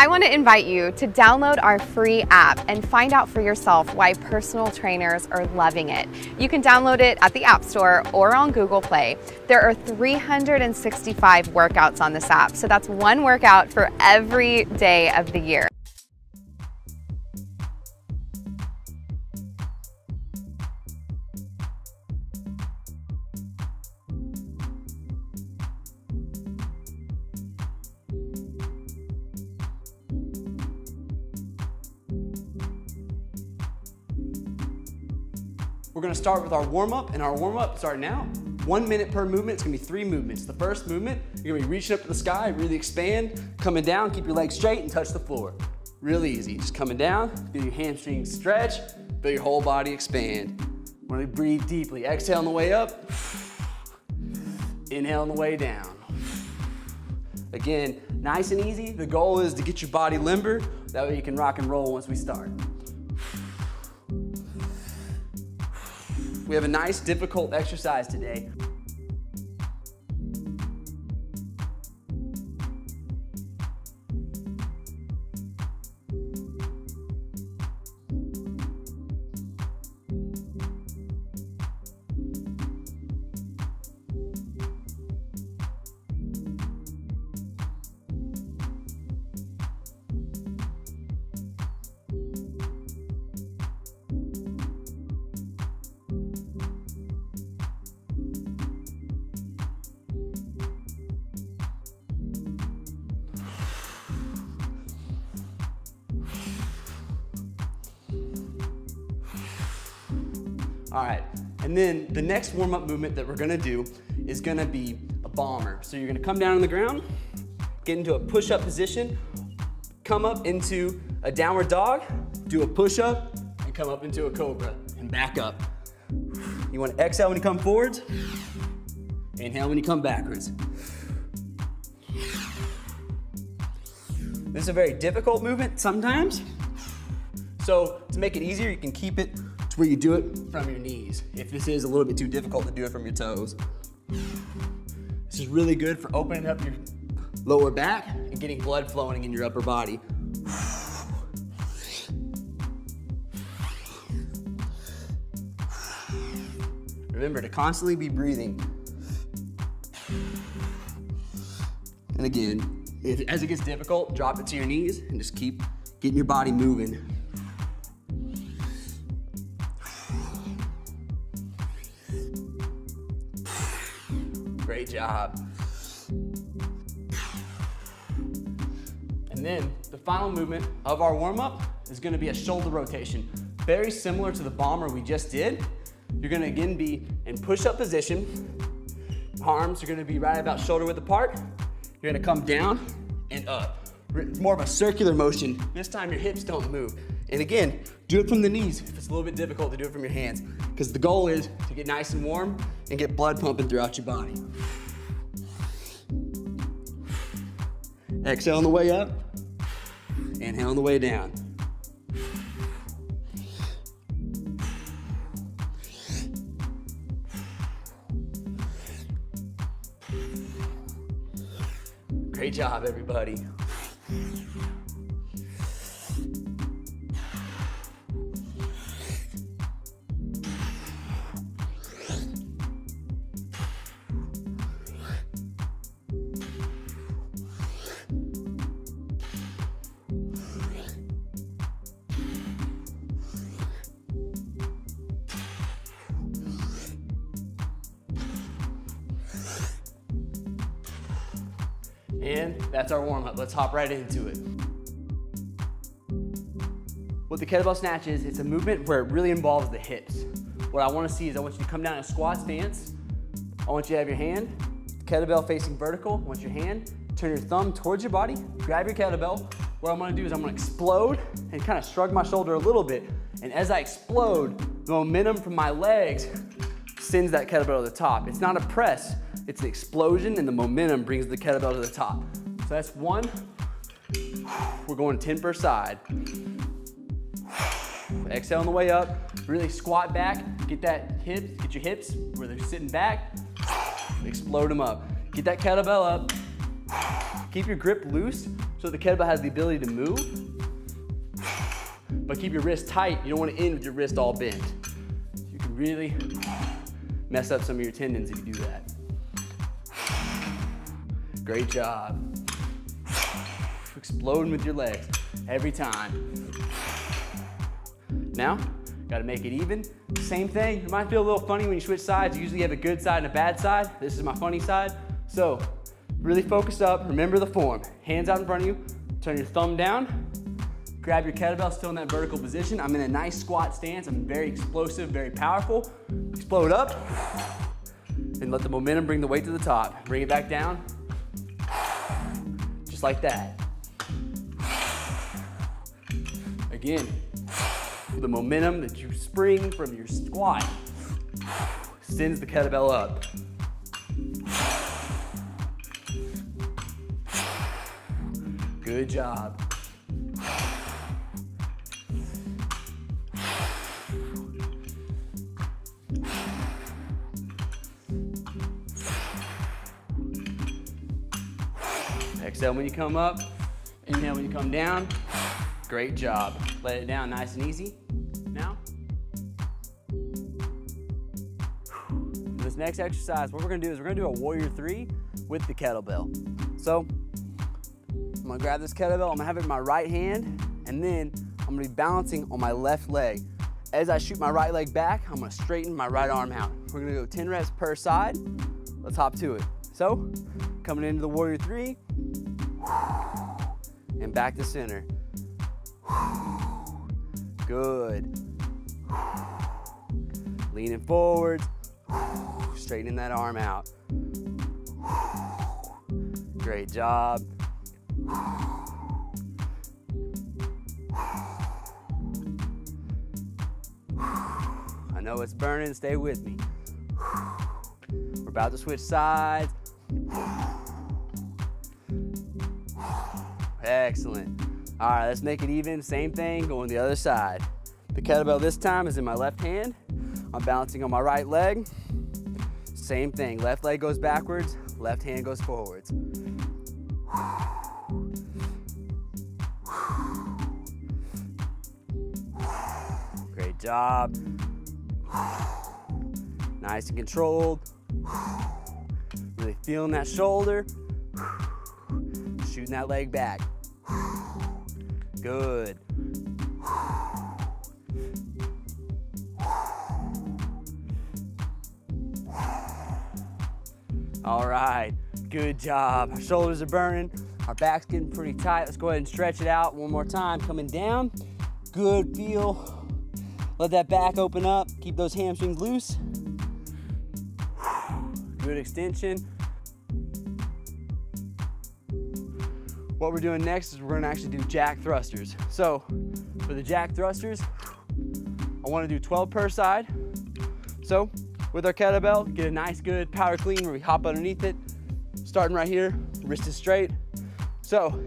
I want to invite you to download our free app and find out for yourself why personal trainers are loving it. You can download it at the App Store or on Google Play. There are 365 workouts on this app, so that's one workout for every day of the year. We're gonna start with our warm-up, and our warm-up starts now. 1 minute per movement, it's gonna be three movements. The first movement, you're gonna be reaching up to the sky, really expand, coming down, keep your legs straight and touch the floor. Really easy, just coming down, do your hamstring stretch, feel your whole body expand. We're gonna breathe deeply, exhale on the way up, inhale on the way down. Again, nice and easy, the goal is to get your body limber, that way you can rock and roll once we start. We have a nice, difficult exercise today. All right, and then the next warm-up movement that we're gonna do is gonna be a bomber. So you're gonna come down on the ground, get into a push-up position, come up into a downward dog, do a push-up, and come up into a cobra, and back up. You wanna exhale when you come forwards, inhale when you come backwards. This is a very difficult movement sometimes, so to make it easier, you can keep it where you do it from your knees. If this is a little bit too difficult to do it from your toes. This is really good for opening up your lower back and getting blood flowing in your upper body. Remember to constantly be breathing. And again, as it gets difficult, drop it to your knees and just keep getting your body moving. Great job. And then the final movement of our warm-up is gonna be a shoulder rotation. Very similar to the bomber we just did. You're gonna again be in push-up position. Arms are gonna be right about shoulder width apart. You're gonna come down and up. More of a circular motion. This time your hips don't move. And again, do it from the knees. If it's a little bit difficult to do it from your hands, because the goal is to get nice and warm and get blood pumping throughout your body. Exhale on the way up, inhale on the way down. Great job, everybody. And that's our warm-up. Let's hop right into it. What the kettlebell snatch is, it's a movement where it really involves the hips. What I want to see is I want you to come down in a squat stance. I want you to have your hand, kettlebell facing vertical. I want your hand, turn your thumb towards your body, grab your kettlebell. What I'm going to do is I'm going to explode and kind of shrug my shoulder a little bit. And as I explode, the momentum from my legs sends that kettlebell to the top. It's not a press. It's the explosion and the momentum brings the kettlebell to the top. So that's one. We're going 10 per side. Exhale on the way up. Really squat back. Get that hips, get your hips where they're sitting back. Explode them up. Get that kettlebell up. Keep your grip loose. so the kettlebell has the ability to move, but keep your wrist tight. You don't want to end with your wrist all bent. You can really mess up some of your tendons if you do that. Great job. Exploding with your legs every time. Now, gotta make it even. Same thing, it might feel a little funny when you switch sides. You usually have a good side and a bad side. This is my funny side. So, really focus up, remember the form. Hands out in front of you, turn your thumb down, grab your kettlebell, still in that vertical position. I'm in a nice squat stance. I'm very explosive, very powerful. Explode up, and let the momentum bring the weight to the top. Bring it back down, just like that. Again, the momentum that you spring from your squat sends the kettlebell up. Good job. Exhale when you come up, inhale when you come down. Great job. Let it down nice and easy. Now, for this next exercise, what we're gonna do is we're gonna do a warrior three with the kettlebell. So, I'm gonna grab this kettlebell, I'm gonna have it in my right hand, and then I'm gonna be balancing on my left leg. As I shoot my right leg back, I'm gonna straighten my right arm out. We're gonna go 10 reps per side. Let's hop to it. So, coming into the warrior three, and back to center. Good. Leaning forward, straightening that arm out. Great job. I know it's burning, stay with me. We're about to switch sides. Excellent. All right, let's make it even. Same thing, going the other side. The kettlebell this time is in my left hand. I'm balancing on my right leg. Same thing, left leg goes backwards, left hand goes forwards. Great job. Nice and controlled. Really feeling that shoulder. Shooting that leg back. Good. All right, good job. Our shoulders are burning, our back's getting pretty tight. Let's go ahead and stretch it out one more time. Coming down, good feel. Let that back open up, keep those hamstrings loose. Good extension. What we're doing next is we're gonna actually do jack thrusters. So, for the jack thrusters, I wanna do 12 per side. So, with our kettlebell, get a nice good power clean where we hop underneath it. Starting right here, wrist is straight. So,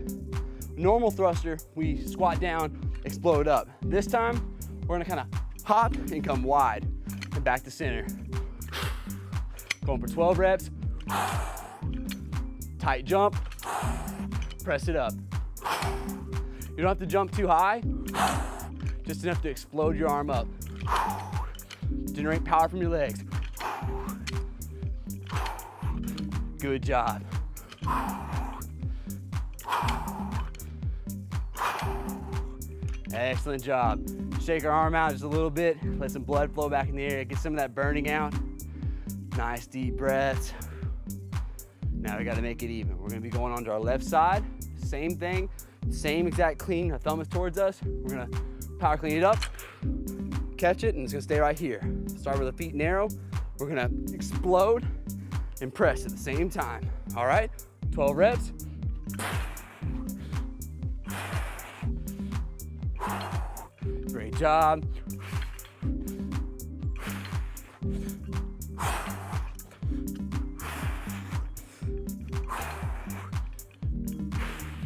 normal thruster, we squat down, explode up. This time, we're gonna kinda hop and come wide and back to center. Going for 12 reps. Tight jump. Press it up. You don't have to jump too high, just enough to explode your arm up. Generate power from your legs. Good job. Excellent job. Shake our arm out just a little bit, let some blood flow back in the area, get some of that burning out. Nice deep breaths. Now we gotta make it even. We're gonna be going onto our left side. Same thing, same exact clean. Our thumb is towards us. We're gonna power clean it up, catch it, and it's gonna stay right here. Start with the feet narrow. We're gonna explode and press at the same time. All right, 12 reps. Great job.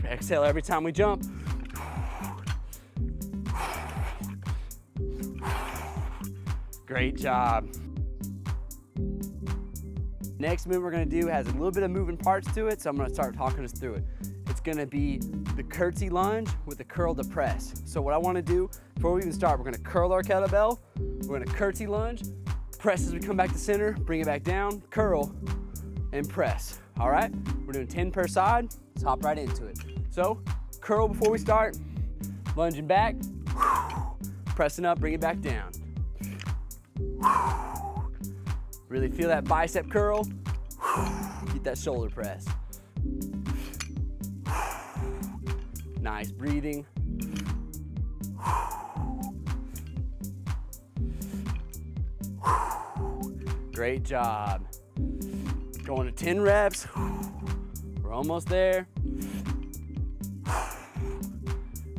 Exhale every time we jump. Great job. Next move we're gonna do has a little bit of moving parts to it, so I'm gonna start talking us through it. It's gonna be the curtsy lunge with a curl to press. So what I wanna do, before we even start, we're gonna curl our kettlebell, we're gonna curtsy lunge, press as we come back to center, bring it back down, curl, and press. All right, we're doing 10 per side. Let's hop right into it. So, curl before we start, lunging back, pressing up, bring it back down. Really feel that bicep curl, get that shoulder press. Nice breathing. Great job. Going to 10 reps. We're almost there.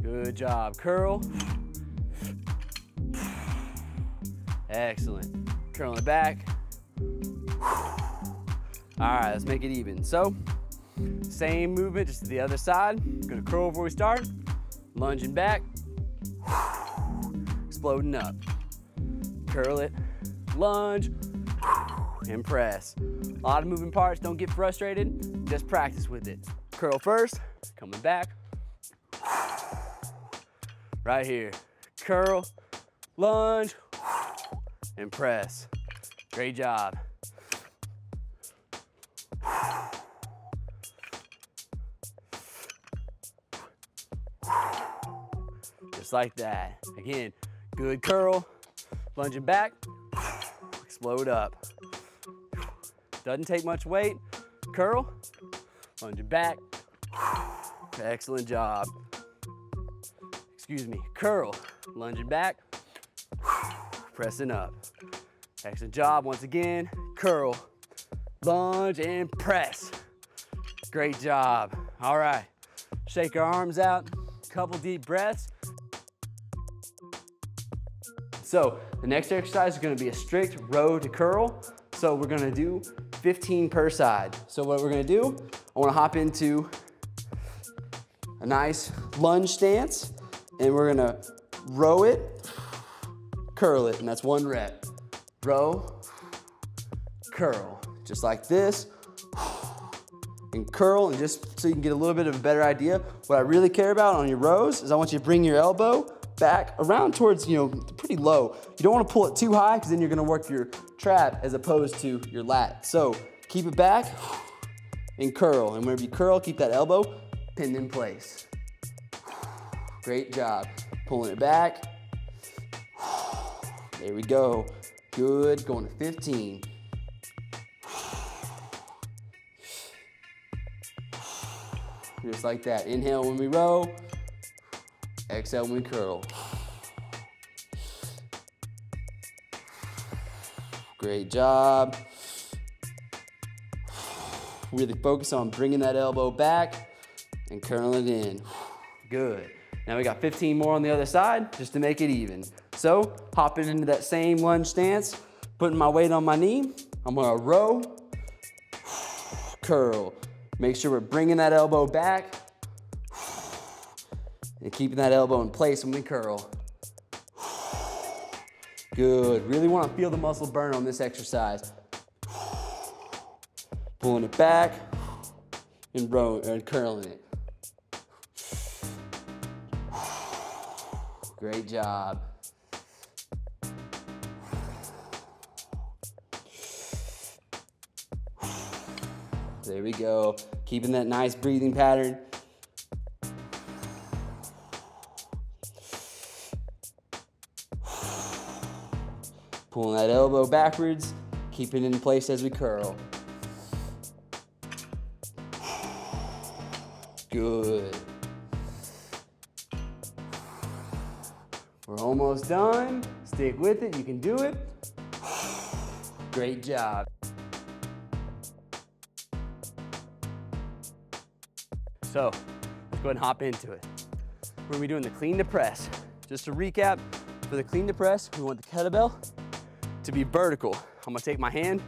Good job. Curl. Excellent. Curling it back. All right, let's make it even. So, same movement, just to the other side. Gonna curl before we start. Lunging back. Exploding up. Curl it. Lunge. And press. A lot of moving parts, don't get frustrated. Just practice with it. Curl first, coming back. Right here. Curl, lunge, and press. Great job. Just like that. Again, good curl, lunging back, explode up. Doesn't take much weight. Curl, lunge it back. Excellent job. Excuse me, curl, lunge it back, pressing up. Excellent job, once again. Curl, lunge, and press. Great job. All right, shake our arms out, couple deep breaths. So the next exercise is gonna be a strict row to curl. So we're gonna do 15 per side. So what we're gonna do, I wanna hop into a nice lunge stance and we're gonna row it, curl it, and that's one rep. Row, curl, just like this, and curl, and just so you can get a little bit of a better idea, what I really care about on your rows is I want you to bring your elbow back around towards, pretty low. You don't want to pull it too high because then you're going to work your trap as opposed to your lat. So keep it back and curl. And whenever you curl, keep that elbow pinned in place. Great job. Pulling it back. There we go. Good. Going to 15. Just like that. Inhale when we row. Exhale when we curl. Great job. Really focus on bringing that elbow back and curling it in. Good. Now we got 15 more on the other side just to make it even. So hopping into that same lunge stance, putting my weight on my knee. I'm gonna row, curl. Make sure we're bringing that elbow back and keeping that elbow in place when we curl. Good, really wanna feel the muscle burn on this exercise. Pulling it back and curling it. Great job. There we go, keeping that nice breathing pattern. Pulling that elbow backwards, keeping it in place as we curl. Good. We're almost done. Stick with it, you can do it. Great job. So, let's go ahead and hop into it. We're gonna be doing the clean to press. Just to recap, for the clean to press, we want the kettlebell to be vertical. I'm gonna take my hand,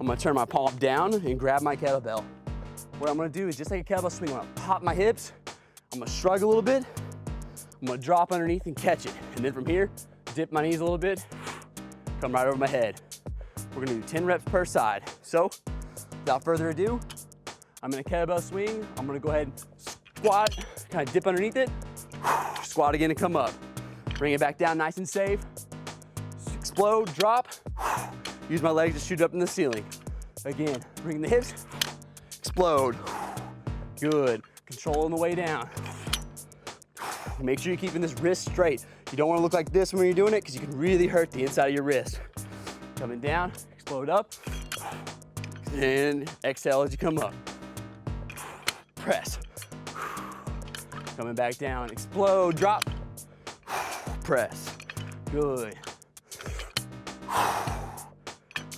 I'm gonna turn my palm down and grab my kettlebell. What I'm gonna do is just like a kettlebell swing, I'm gonna pop my hips, I'm gonna shrug a little bit, I'm gonna drop underneath and catch it. And then from here, dip my knees a little bit, come right over my head. We're gonna do 10 reps per side. So without further ado, I'm in a kettlebell swing, I'm gonna go ahead and squat, Kind of dip underneath it, squat again and come up. Bring it back down nice and safe. Explode, drop. Use my legs to shoot up in the ceiling. Again, bring the hips, explode. Good, control on the way down. Make sure you're keeping this wrist straight. You don't wanna look like this when you're doing it because you can really hurt the inside of your wrist. Coming down, explode up, and exhale as you come up. Press. Coming back down, explode, drop, press. Good.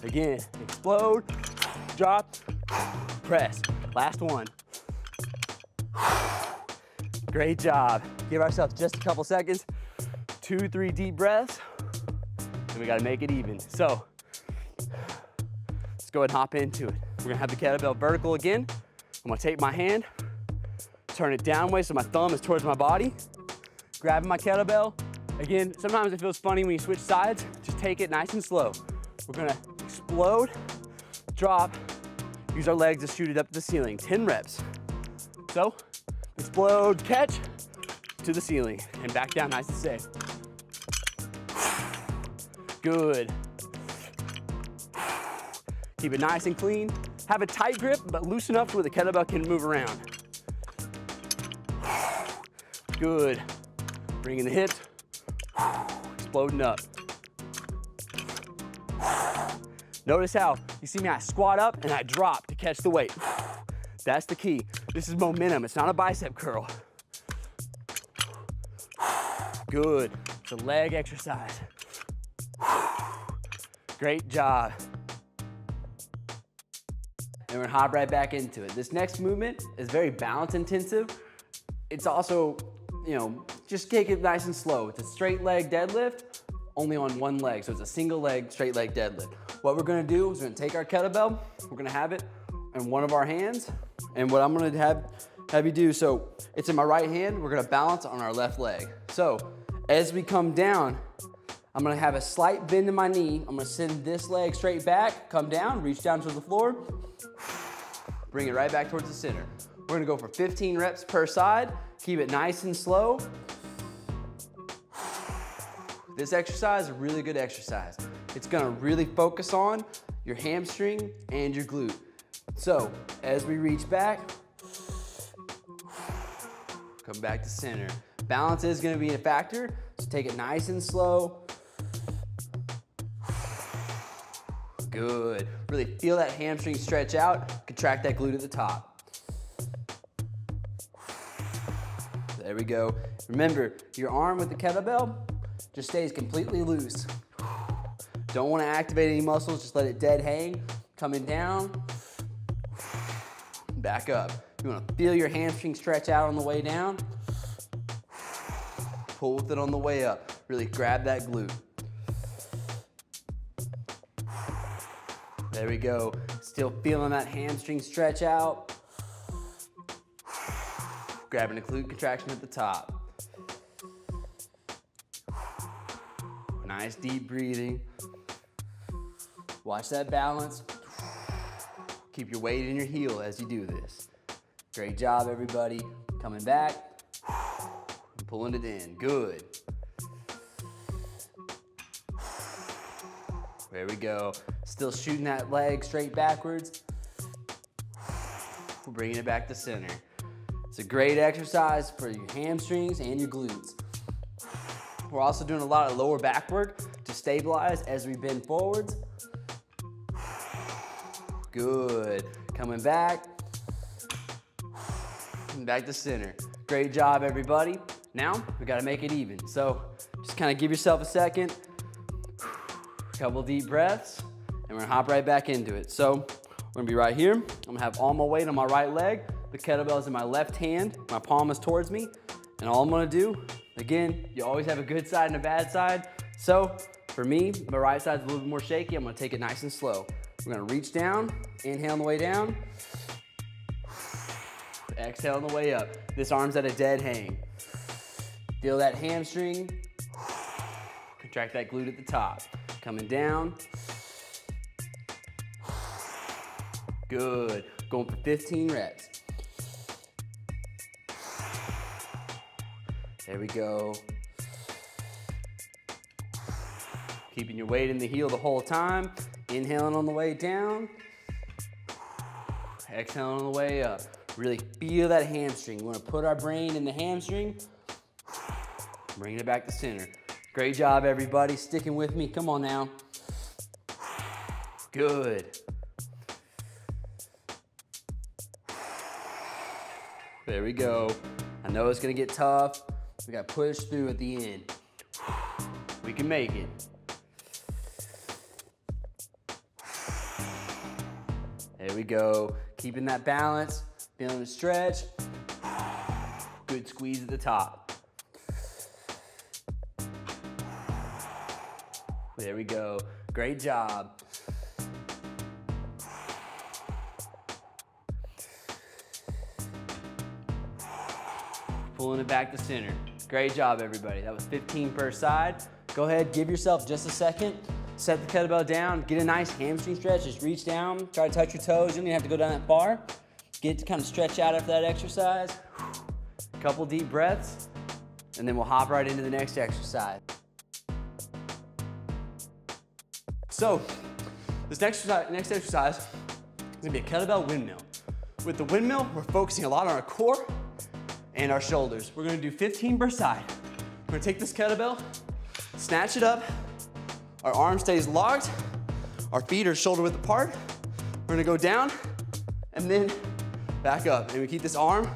Again, explode, drop, press. Last one. Great job. Give ourselves just a couple seconds. 2, 3 deep breaths, and we gotta make it even. So, let's go ahead and hop into it. We're gonna have the kettlebell vertical again. I'm gonna take my hand, turn it down way so my thumb is towards my body. Grabbing my kettlebell. Again, sometimes it feels funny when you switch sides. Just take it nice and slow. We're gonna explode, drop, use our legs to shoot it up to the ceiling. 10 reps. So, explode, catch, to the ceiling, and back down nice and safe. Good. Keep it nice and clean. Have a tight grip, but loose enough to where the kettlebell can move around. Good. Bringing the hips, exploding up. Notice how you see me, I squat up and I drop to catch the weight. That's the key. This is momentum. It's not a bicep curl. Good. It's a leg exercise. Great job. And we're gonna hop right back into it. This next movement is very balance intensive. It's also, you know, just take it nice and slow. It's a straight leg deadlift, only on one leg. So it's a single leg, straight leg deadlift. What we're gonna do is we're gonna take our kettlebell, we're gonna have it in one of our hands, and what I'm gonna have you do, so it's in my right hand, we're gonna balance on our left leg. So, as we come down, I'm gonna have a slight bend in my knee, I'm gonna send this leg straight back, come down, reach down to the floor, bring it right back towards the center. We're gonna go for 15 reps per side, keep it nice and slow. This exercise is a really good exercise. It's gonna really focus on your hamstring and your glute. So, as we reach back, come back to center. Balance is gonna be a factor, so take it nice and slow. Good. Really feel that hamstring stretch out, contract that glute at the top. There we go. Remember, your arm with the kettlebell just stays completely loose. Don't want to activate any muscles, just let it dead hang. Coming down, back up. You want to feel your hamstring stretch out on the way down. Pull with it on the way up. Really grab that glute. There we go. Still feeling that hamstring stretch out. Grabbing a glute contraction at the top. Nice deep breathing. Watch that balance. Keep your weight in your heel as you do this. Great job, everybody. Coming back, pulling it in, good. There we go. Still shooting that leg straight backwards. We're bringing it back to center. It's a great exercise for your hamstrings and your glutes. We're also doing a lot of lower back work to stabilize as we bend forwards. Good. Coming back. And back to center. Great job, everybody. Now, we gotta make it even. So, just kinda give yourself a second. Couple deep breaths, and we're gonna hop right back into it. So, we're gonna be right here. I'm gonna have all my weight on my right leg. The kettlebell is in my left hand. My palm is towards me. And all I'm gonna do, again, you always have a good side and a bad side. So, for me, my right side's a little bit more shaky. I'm gonna take it nice and slow. We're gonna reach down, inhale on the way down, exhale on the way up. This arm's at a dead hang. Feel that hamstring, contract that glute at the top. Coming down. Good, going for 15 reps. Here we go. Keeping your weight in the heel the whole time. Inhaling on the way down. Exhaling on the way up. Really feel that hamstring. We want to put our brain in the hamstring. Bringing it back to center. Great job, everybody. Sticking with me. Come on now. Good. There we go. I know it's going to get tough. We got to push through at the end. We can make it. There we go. Keeping that balance. Feeling the stretch. Good squeeze at the top. There we go. Great job. Pulling it back to center. Great job, everybody. That was 15 per side. Go ahead, give yourself just a second. Set the kettlebell down, get a nice hamstring stretch. Just reach down, try to touch your toes. You don't even have to go down that far. Get to kind of stretch out after that exercise. A couple deep breaths, and then we'll hop right into the next exercise. So, this next exercise is gonna be a kettlebell windmill. With the windmill, we're focusing a lot on our core and our shoulders. We're gonna do 15 per side. We're gonna take this kettlebell, snatch it up, our arm stays locked, our feet are shoulder width apart. We're gonna go down and then back up. And we keep this arm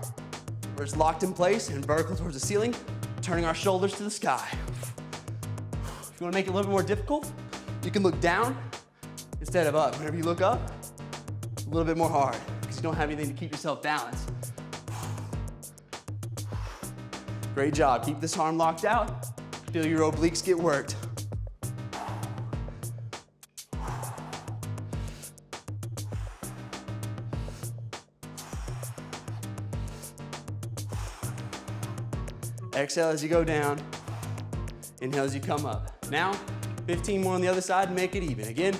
where it's locked in place and vertical towards the ceiling, turning our shoulders to the sky. If you wanna make it a little bit more difficult, you can look down instead of up. Whenever you look up, a little bit more hard because you don't have anything to keep yourself balanced. Great job, keep this arm locked out. Feel your obliques get worked. Exhale as you go down, inhale as you come up. Now, 15 more on the other side, make it even. Again,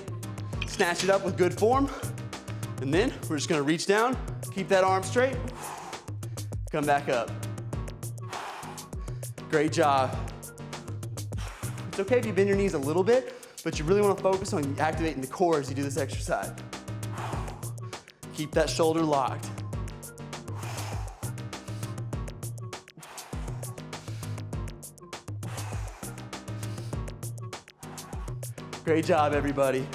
snatch it up with good form, and then we're just gonna reach down, keep that arm straight, come back up. Great job. It's okay if you bend your knees a little bit, but you really want to focus on activating the core as you do this exercise. Keep that shoulder locked. Great job, everybody.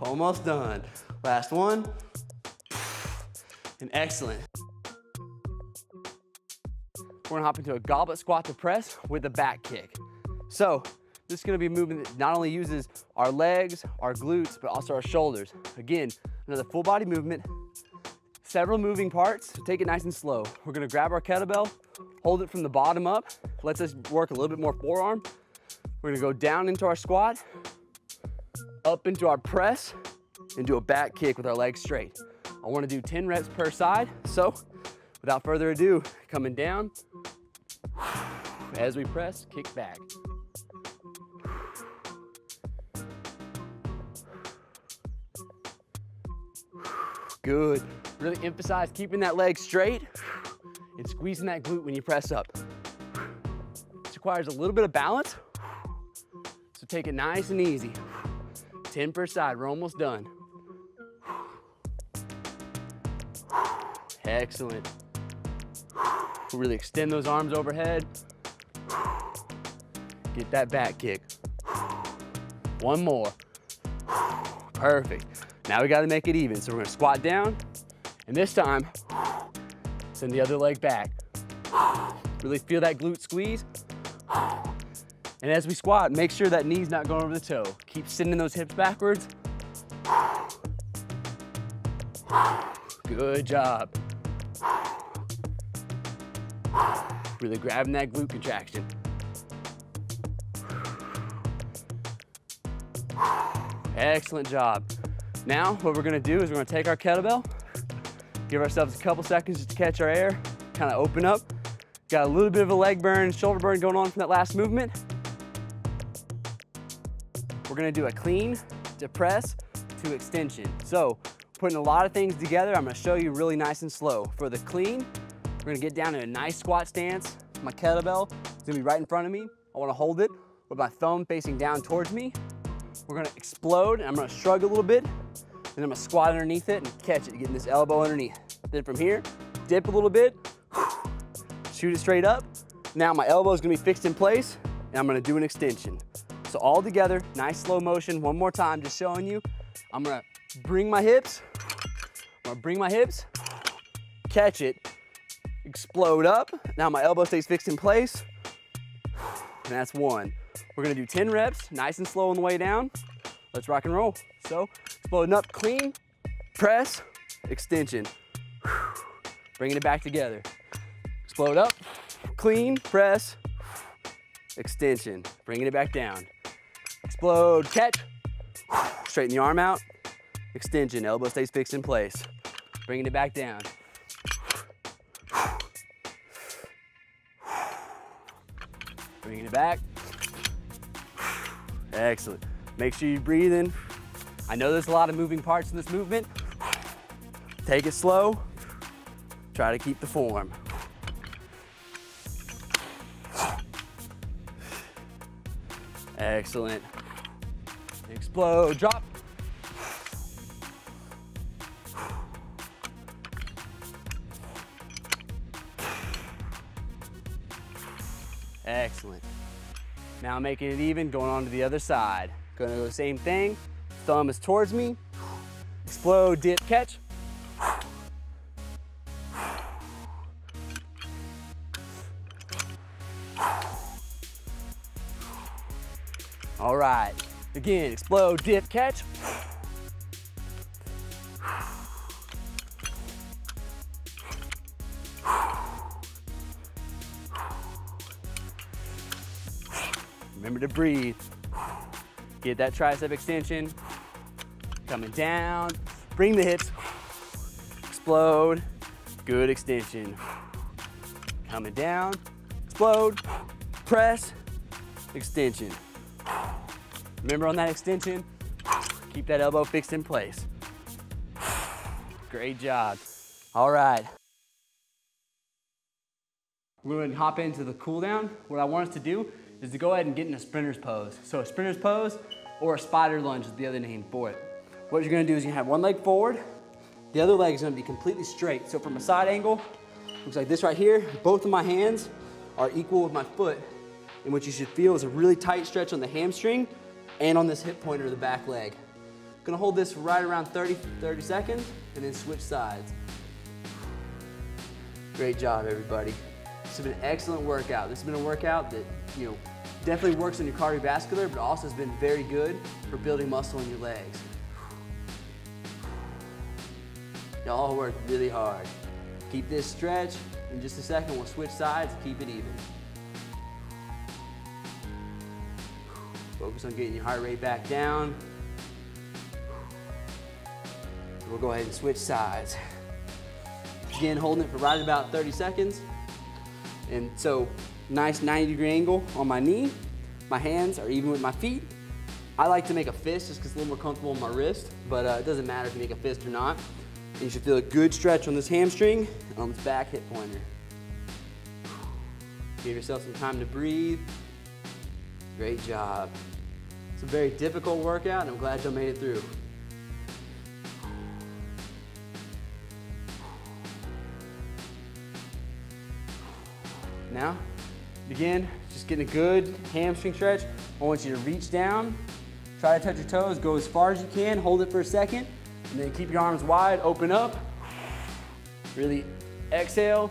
Almost done. Last one. And excellent. We're gonna hop into a goblet squat to press with a back kick. So this is gonna be a movement that not only uses our legs, our glutes, but also our shoulders. Again, another full body movement, several moving parts. Take it nice and slow. We're gonna grab our kettlebell, hold it from the bottom up. Lets us work a little bit more forearm. We're gonna go down into our squat, up into our press, and do a back kick with our legs straight. I wanna do 10 reps per side, so without further ado, coming down, as we press, kick back. Good, really emphasize keeping that leg straight and squeezing that glute when you press up. This requires a little bit of balance, so take it nice and easy. 10 per side, we're almost done. Excellent. Really extend those arms overhead. Get that back kick. One more. Perfect. Now we gotta make it even. So we're gonna squat down, and this time, send the other leg back. Really feel that glute squeeze. And as we squat, make sure that knee's not going over the toe. Keep sending those hips backwards. Good job. Really grabbing that glute contraction. Excellent job. Now, what we're gonna do is we're gonna take our kettlebell, give ourselves a couple seconds just to catch our air, kind of open up, Got a little bit of a leg burn, shoulder burn going on from that last movement. We're gonna do a clean, depress, to extension. So, putting a lot of things together, I'm gonna show you really nice and slow. For the clean, we're gonna get down in a nice squat stance. My kettlebell is gonna be right in front of me. I wanna hold it with my thumb facing down towards me. We're gonna explode, and I'm gonna shrug a little bit, then I'm gonna squat underneath it and catch it, getting this elbow underneath. Then from here, dip a little bit, shoot it straight up. Now my elbow is gonna be fixed in place, and I'm gonna do an extension. So all together, nice slow motion, one more time, just showing you. I'm gonna bring my hips, catch it, explode up. Now my elbow stays fixed in place, and that's one. We're gonna do 10 reps, nice and slow on the way down. Let's rock and roll. So, exploding up, clean, press, extension. Bringing it back together. Explode up, clean, press, extension. Bringing it back down. Explode, catch, straighten the arm out, extension, elbow stays fixed in place. Bringing it back down. Bringing it back. Excellent. Make sure you breathe in. I know there's a lot of moving parts in this movement. Take it slow. Try to keep the form. Excellent. Explode, drop. Excellent. Now making it even, going on to the other side. Gonna do the same thing. Thumb is towards me. Explode, dip, catch. All right. Again, explode, dip, catch. Remember to breathe. Get that tricep extension. Coming down. Bring the hips. Explode. Good extension. Coming down. Explode. Press. Extension. Remember on that extension, keep that elbow fixed in place. Great job. All right. We're going to hop into the cool down. What I want us to do is to go ahead and get in a sprinter's pose. So a sprinter's pose or a spider lunge is the other name for it. What you're gonna do is you're gonna have one leg forward, the other leg is gonna be completely straight. So from a side angle, looks like this right here. Both of my hands are equal with my foot. And what you should feel is a really tight stretch on the hamstring and on this hip pointer of the back leg. Gonna hold this right around 30 seconds and then switch sides. Great job, everybody. This has been an excellent workout. This has been a workout that, you know, definitely works on your cardiovascular, but also has been very good for building muscle in your legs. Y'all work really hard. Keep this stretch. In just a second, we'll switch sides, keep it even. Focus on getting your heart rate back down. We'll go ahead and switch sides. Again, holding it for right about 30 seconds. And so, nice 90-degree angle on my knee. My hands are even with my feet. I like to make a fist just because it's a little more comfortable on my wrist, but it doesn't matter if you make a fist or not. And you should feel a good stretch on this hamstring and on this back hip pointer. Give yourself some time to breathe. Great job. It's a very difficult workout, and I'm glad y'all made it through. Now, again, just getting a good hamstring stretch. I want you to reach down, try to touch your toes, go as far as you can, hold it for a second, and then keep your arms wide, open up, really exhale,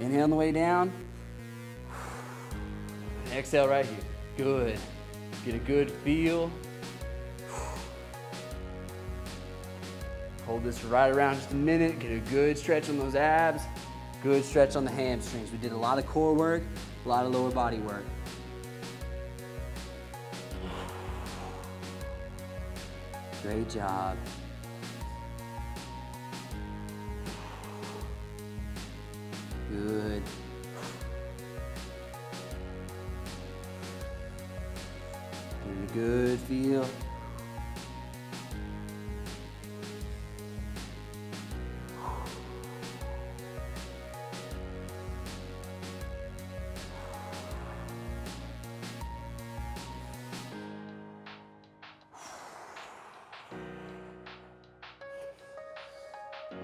inhale on the way down, and exhale right here, good. Get a good feel. Hold this right around just a minute, get a good stretch on those abs. Good stretch on the hamstrings. We did a lot of core work, a lot of lower body work. Great job. good. There's a good feel.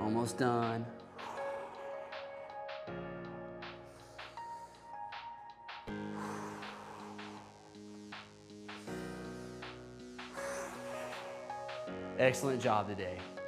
Almost done. Excellent job today.